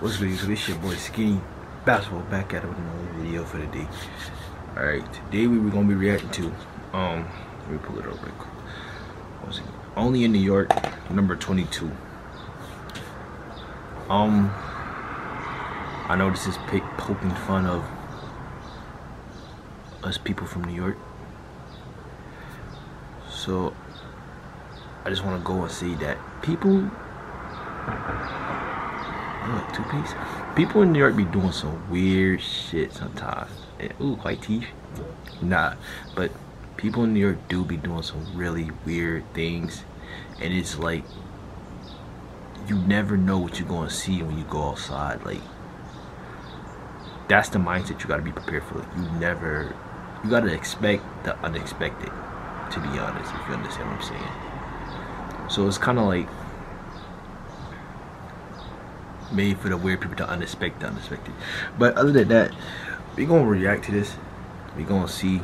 What's good, YouTube? It's your boy Skinny Basketball back at it with another video for the day. Alright, today we were gonna be reacting to let me pull it up real quick. What was it? Only in New York, number 22. I know this is poking fun of us people from New York. So I just wanna go and see that people like two-piece. People in New York be doing some weird shit sometimes. And, ooh, white teeth. Nah, but people in New York do be doing some really weird things, and it's like you never know what you're gonna see when you go outside. Like that's the mindset you gotta be prepared for. Like, you gotta expect the unexpected. To be honest, if you understand what I'm saying. So it's kind of like made for the weird people to unexpect the unexpected. But other than that, we're gonna react to this. We're gonna see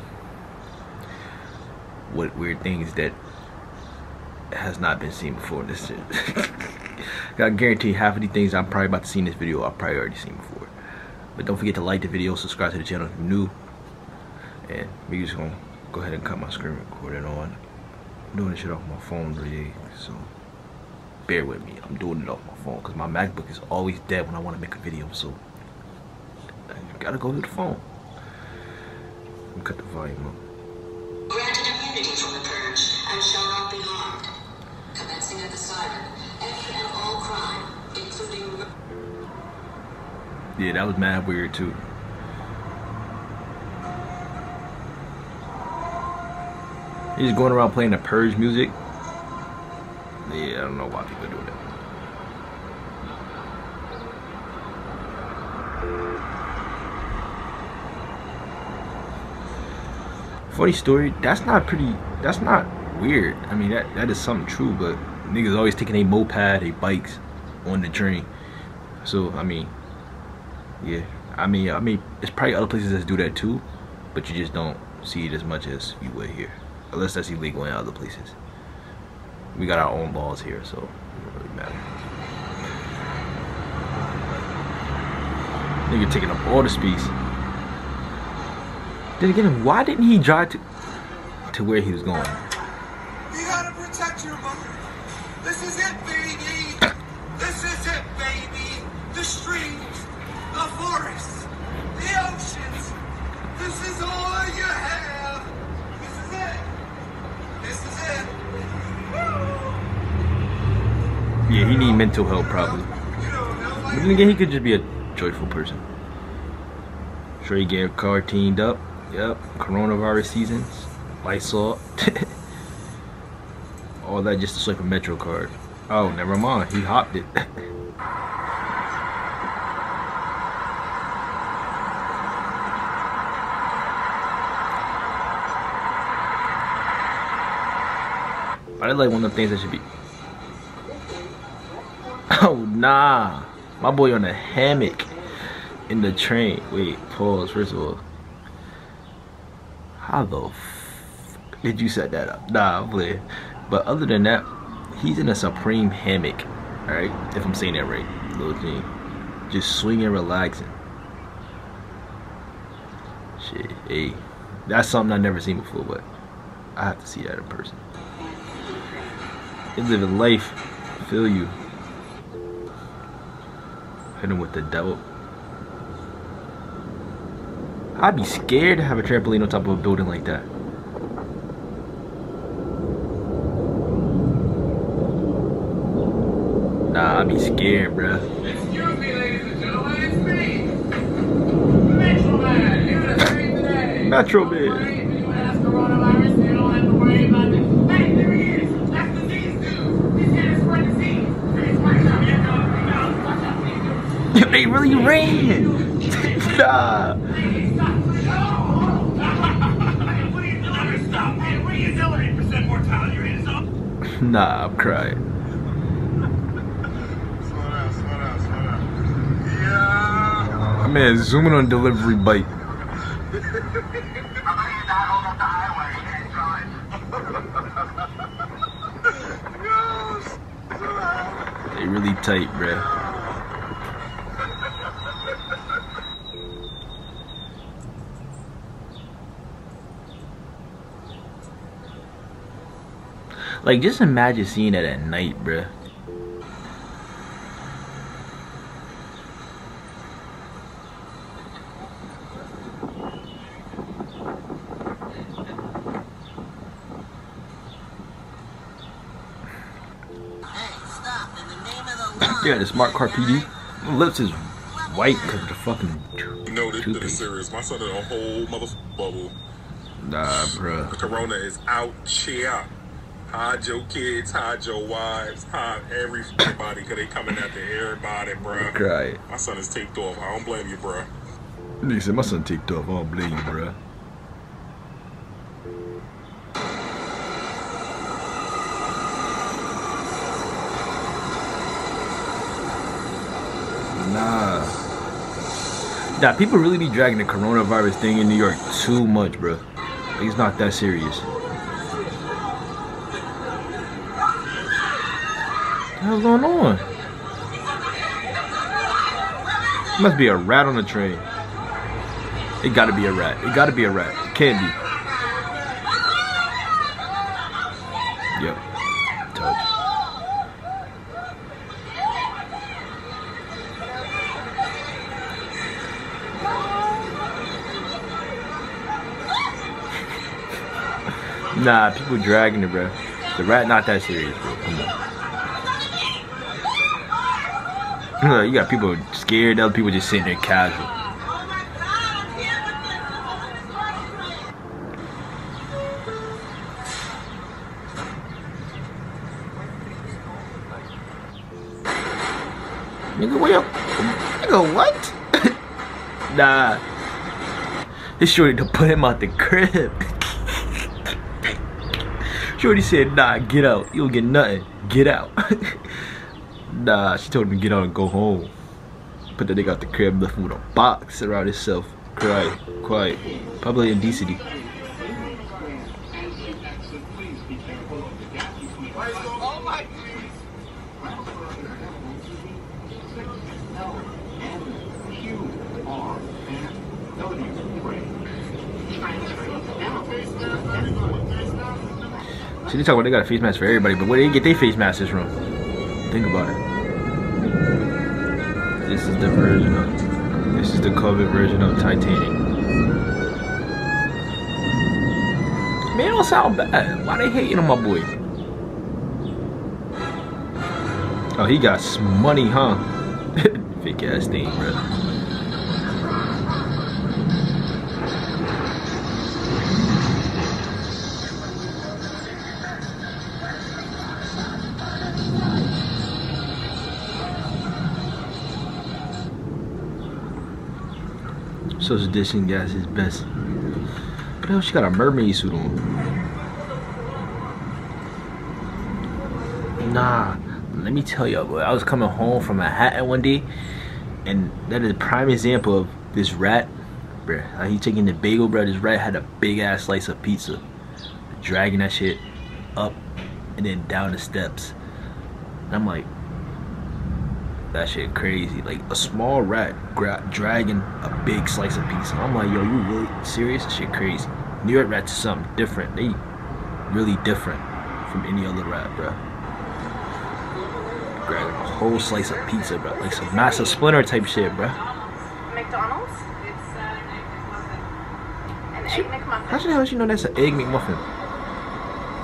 what weird things that has not been seen before in this shit. I guarantee half of the things I'm probably about to see in this video I've probably already seen before. But don't forget to like the video, subscribe to the channel if you're new. And we're just gonna go ahead and cut my screen recording on. I'm doing this shit off my phone really, so bear with me. I'm doing it off my phone because my MacBook is always dead when I want to make a video, so I gotta go to the phone. Let me cut the volume up. Granted immunity from the purge and shall not be harmed. Commencing at the siren, any and all crime, including. Yeah, that was mad weird too. He's going around playing the purge music. Yeah, I don't know why people do that. Funny story, that's not weird. I mean, that is something true, but niggas always taking their moped, their bikes on the train. So, I mean, yeah. I mean, there's probably other places that do that too, but you just don't see it as much as you would here. Unless that's illegal in other places. We got our own laws here, so it doesn't really matter. Nigga taking up all the space. Then again, why didn't he drive to where he was going? You gotta protect your mother. This is it, baby. This is it, baby. The streams, the forests, the oceans. This is all you have. This is it. This is it. Yeah, he need mental help probably. But then again, he could just be a joyful person. Trey Garrett car teamed up. Yep, coronavirus seasons, Lysol, all that just to swipe a Metro card. Oh, never mind. He hopped it. I like one of the things that should be. Oh nah, my boy on a hammock in the train. Wait, pause. First of all, how the f did you set that up? Nah, I'm playing. But other than that, he's in a Supreme hammock. All right, if I'm saying that right, little G, just swinging, relaxing. Shit, hey, that's something I've never seen before, but I have to see that in person. They live a life, I feel you. Hit him with the devil. I'd be scared to have a trampoline on top of a building like that. Nah, I'd be scared, bruh. Excuse me, ladies and gentlemen, it's me. Metro Man, here to save the day. Metro Man. They really ran. Nah. Nah, I'm crying. My man zooming on delivery bike. They really tight, bruh. Like, just imagine seeing that at night, bruh. Yeah, the smart car PD. My lips is white because of the fucking this serious. My son in a whole motherfucking bubble. Nah, bruh. The corona is out. Cheer. Hide your kids, hide your wives, hide everybody because they coming after everybody, bruh. Right. My son is taped off. I don't blame you, bruh. Nigga said my son taped off. I don't blame you, bruh. Nah, people really be dragging the coronavirus thing in New York too much, bro. It's not that serious. What the hell's going on? Must be a rat on the train. It gotta be a rat. It gotta be a rat. It can't be. Yep. Touch. Nah, people dragging it, bro. The rat not that serious, bro. Come on. You got people scared, other people just sitting there casual. Nigga, where y'all? Nigga, what? Nah. This shorty to put him out the crib. Shorty said, nah, get out. You'll get nothing. Get out. Nah, she told him to get out and go home. Put the nigga out the crib, left him with a box around himself. Quiet, quiet. Public indecity. See, they talk about they got a face mask for everybody, but where they get their face masks from? Think about it. This is the version of, this is the COVID version of Titanic. Man, it don't sound bad. Why they hating on my boy? Oh, he got some money, huh? Fake ass thing, bro. Social distancing guys is best. But hell, she got a mermaid suit on. Nah, let me tell y'all, boy. I was coming home from Manhattan one day, and that is a prime example of this rat, bruh. How he taking the bagel, bruh. This rat had a big ass slice of pizza, dragging that shit up and then down the steps. And I'm like, that shit crazy. Like a small rat dragging a big slice of pizza. I'm like, yo, you really serious? That shit crazy. New York rats is something different. They really different from any other rat, bro. Grabbing a whole slice of pizza, bro. Like some massive splinter type shit, bro. McDonald's? It's an egg McMuffin. How the hell she know that's an egg McMuffin?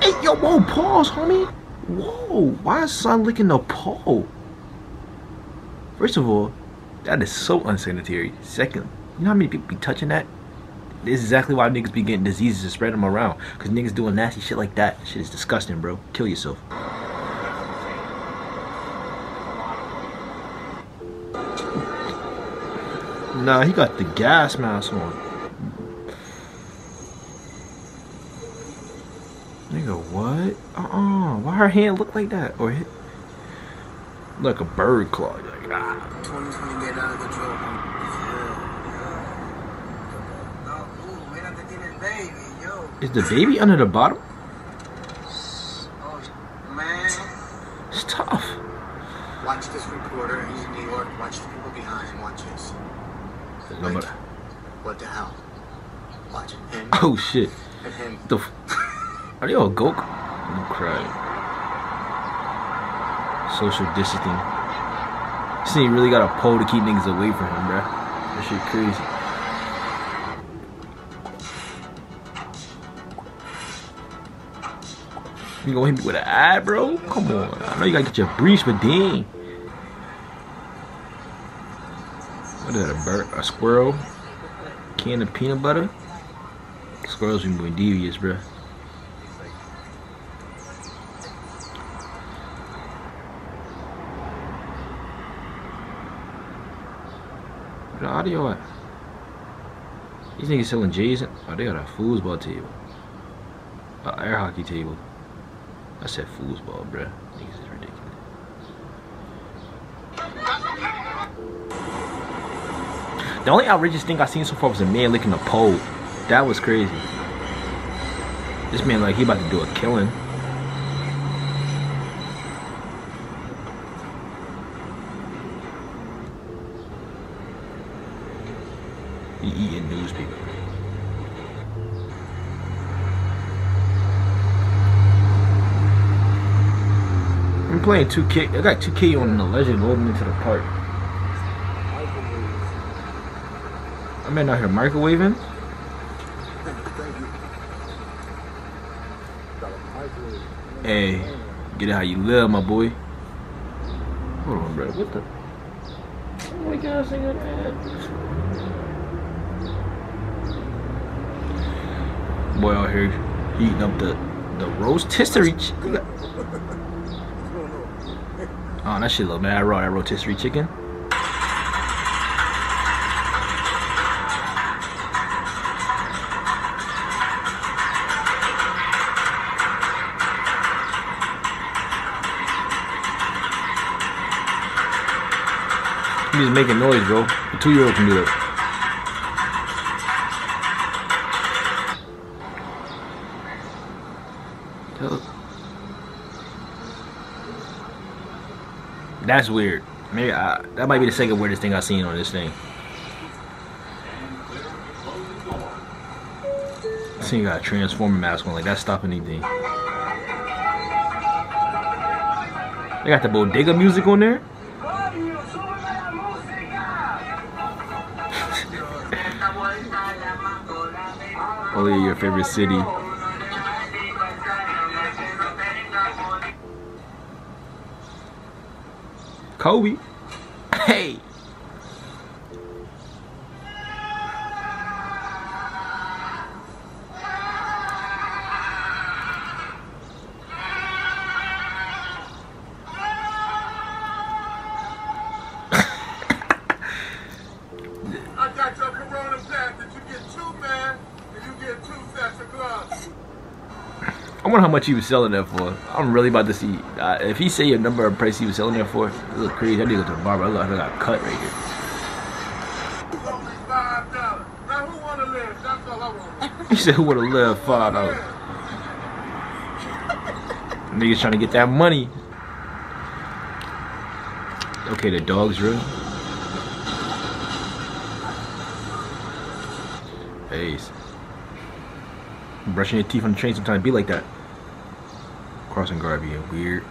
Hey, yo, whoa, pause, homie. Whoa, why is son licking the pole? First of all, that is so unsanitary. Second, you know how many people be touching that? This is exactly why niggas be getting diseases and spread them around. Cause niggas doing nasty shit like that. Shit is disgusting, bro. Kill yourself. Nah, he got the gas mask on. Nigga, what? Why her hand look like that? Or hit like a bird claw. Like, ah. Is the baby under the bottom? It's tough. Watch this reporter. He's in New York. Watch the people behind. Watch this. Like, what the hell? Watch him. Oh shit. Him. The f are they all go? I'm crying. social distancing. This thing really got a pole to keep niggas away from him, bruh. That shit crazy. You gonna hit me with an eye, bro? Come on. I know you gotta get your breach, but dang. What is that, a bird? A squirrel? Can of peanut butter? Squirrels be more devious, bro. The audio at? These niggas selling J's. Oh, they got a foosball table. A air hockey table. I said foosball, bruh. Niggas is ridiculous. The only outrageous thing I seen so far was a man licking a pole. That was crazy. This man like he about to do a killing. He eating newspaper. I'm playing 2K. I got 2K on the legend loading into the park. I'm in out here microwaving. Hey, get it how you live, my boy. Hold on, brother. What the? Oh my gosh, I got that. Boy out here eating up the rotisserie chicken. Oh, that shit look mad raw, that rotisserie chicken. He's just making noise, bro. A 2-year-old can do that. That's weird. Maybe that might be the second weirdest thing I've seen on this thing. This thing got a transformer mask on, like that's stopping anything. They got the bodega music on there. Only your favorite city. Kobe. Hey. I got your corona pack. Did you get two, man? Did you get two sets of gloves? I wonder how much he was selling that for. I'm really about to see. If he say a number of price he was selling that for, it look crazy. That nigga to the barber. I look like I got cut right here. Now who wanna live? That's all I want. He said, who wanna live? $5. Niggas trying to get that money. Okay, the dog's real. Hey. Brushing your teeth on the train sometimes be like that. Crossing guard being weird.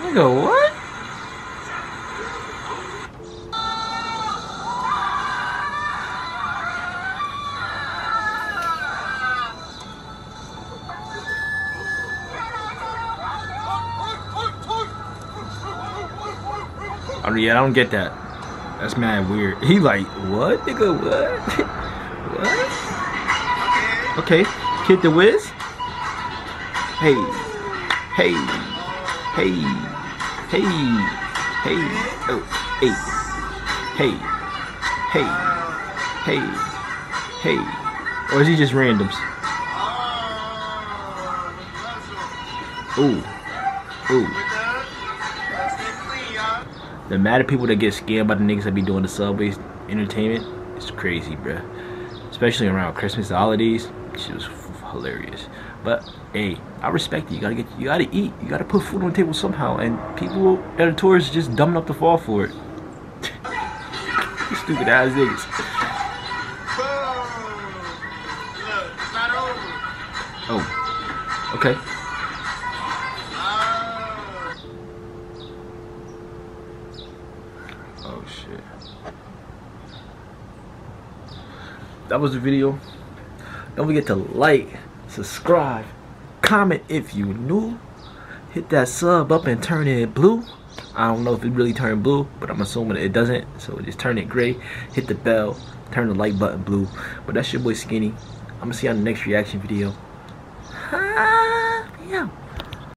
Nigga, what? Yeah, I don't get that. That's mad weird. He like, what, nigga, what? What? Okay, Kid the Wiz. Hey, hey, hey, hey, hey, oh, hey, hey, hey, hey, hey. Or is he just randoms? Ooh, ooh. The amount of people that get scared by the niggas that be doing the subway entertainment, it's crazy, bruh. Especially around Christmas holidays, shit was hilarious. But hey, I respect it. You gotta eat. You gotta put food on the table somehow. And people that are tourists just dumb enough to fall for it. Stupid ass niggas. Oh, okay. Oh shit. That was the video. Don't forget to like, subscribe, comment if you new. Hit that sub up and turn it blue. I don't know if it really turned blue, but I'm assuming it doesn't. So just turn it gray. Hit the bell. Turn the like button blue. But that's your boy Skinny. I'm gonna see you on the next reaction video. Yeah.